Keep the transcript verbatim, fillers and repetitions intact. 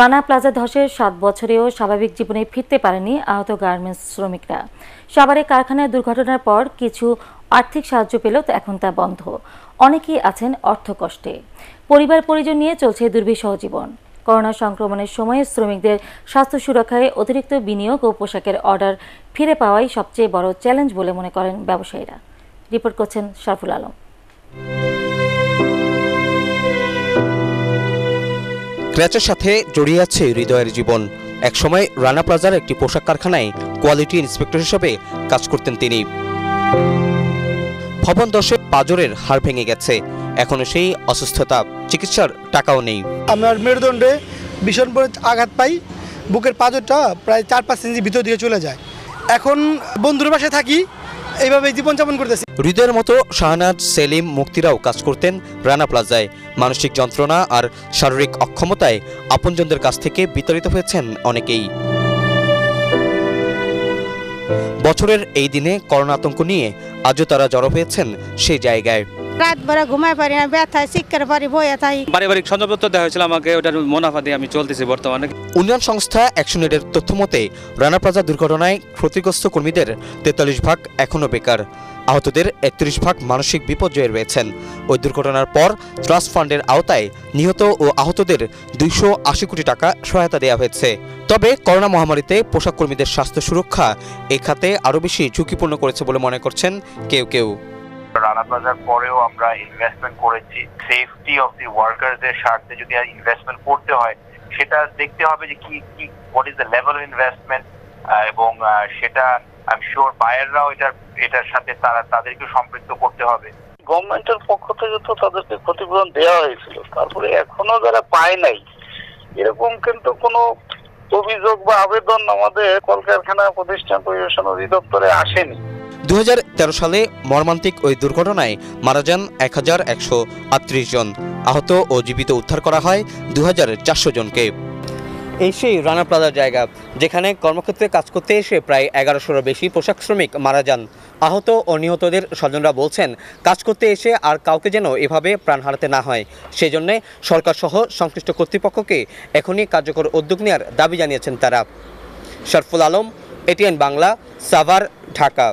Rana plaza ধসে সাত বছরেও স্বাভাবিক জীবনে ফিরতে পারেনি আহত গার্মেন্টস শ্রমিকরা। সাভারে কারখানায় দুর্ঘটনার পর কিছু আর্থিক সাহায্য পেল, তো এখন তা বন্ধ। অনেকেই আছেন অর্থ কষ্টে, পরিবার পরিজন নিয়ে চলছে দুর্বিষহ জীবন। করোনা সংক্রমণের সময়ে শ্রমিকদের স্বাস্থ্য সুরক্ষায় অতিরিক্ত বিনিয়োগ ও পোশাকের অর্ডার ফিরে পাওয়াই সবচেয়ে বড় চ্যালেঞ্জ বলে মনে করেন ব্যবসায়ীরা। রিপোর্ট করছেন শারিফুল আলম। ক্র্যাচের সাথে জড়িয়ে আছে হৃদয়ের জীবন। একসময় রানা প্লাজার একটি পোশাক কারখানায় কোয়ালিটি ইন্সপেক্টর হিসেবে কাজ করতেন তিনি। ভবন ধসে পাঁজরের হাড় ভেঙে গেছে, এখনো সেই অসুস্থতা, চিকিৎসার টাকাও নেই। আমার মেরুদণ্ডে ভীষণ আঘাত পাই, বুকের পাঁজরটা প্রায় চার পাঁচ ইঞ্চি ভিতর দিকে চলে যায়। এখন বন্ধুর বাসায় থাকি, এইভাবে জীবনযাপন করতেছি। হৃদয়ের মতো শাহনাজ, সেলিম, মুক্তিরাও কাজ করতেন রানা প্লাজায়। মানসিক যন্ত্রণা আর শারীরিক অক্ষমতায় আপনজনদের কাছ থেকে বিতাড়িত হয়েছেন অনেকেই। বছরের এই দিনে করোনা আতঙ্ক নিয়ে আজও তারা জড়ো হয়েছেন সেই জায়গায়। রাত ভরা ঘুমায় পারি না, ব্যথায় চিৎকার করি, বইয়া থাকি। পারিবারিক সঞ্চয়পত্র দেওয়া হয়েছিল আমাকে, ওটার মুনাফা দিয়ে আমি চলতেছি বর্তমানে। উন্নয়ন সংস্থা অ্যাকশনএড এর তথ্য মতে রানা প্লাজা দুর্ঘটনায় ক্ষতিগ্রস্ত কর্মীদের তেতাল্লিশ ভাগ এখনও বেকার, আহতদের একত্রিশ ভাগ মানসিক বিপর্যয়ে রয়েছেন। ওই দুর্ঘটনার পর ট্রাস্ট ফান্ডের আওতায় নিহত ও আহতদের দুইশো আশি কোটি টাকা সহায়তা দেওয়া হয়েছে। তবে করোনা মহামারীতে পোশাক কর্মীদের স্বাস্থ্য সুরক্ষা এই খাতে আরও বেশি ঝুঁকিপূর্ণ করেছে বলে মনে করছেন কেউ কেউ। রানা প্লাজার পরেও আমরা ইনভেস্টমেন্ট করেছি, সেফটি অফ দি ওয়ার্কারদের স্বার্থে যদি আর ইনভেস্টমেন্ট করতে হয় সেটা দেখতে হবে যে কি কি what is the level of investment, এবং সেটা আই এম শিওর বায়াররাও এটা এটার সাথে তারা তাদেরকে সম্পৃক্ত করতে হবে। গভর্নমেন্টের পক্ষ থেকে তো তাদেরকে ক্ষতিপূরণ দেওয়া হয়েছিল, তারপরে এখনো যারা পায় নাই এরকম কিন্তু কোনো অভিযোগ বা আবেদন আমাদের কলকারখানা প্রতিষ্ঠান পরিবেশন অধিদপ্তরে আসেনি। দুই হাজার তেরো সালে মর্মান্তিক ওই দুর্ঘটনায় মারা যান এক হাজার একশো আটত্রিশ জন, আহত ও জীবিত উদ্ধার করা হয় দুই হাজার চারশো জনকে। এই সেই রানা প্লাজার জায়গা যেখানে কর্মক্ষেত্রে কাজ করতে এসে প্রায় এগারোশোরও বেশি পোশাক শ্রমিক মারা যান। আহত ও নিহতদের স্বজনরা বলছেন কাজ করতে এসে আর কাউকে যেন এভাবে প্রাণ হারাতে না হয়, সেজন্যে সরকারসহ সংশ্লিষ্ট কর্তৃপক্ষকে এখনই কার্যকর উদ্যোগ নেওয়ার দাবি জানিয়েছেন তারা। শরফুল আলম, এটিএন বাংলা, সাভার, ঢাকা।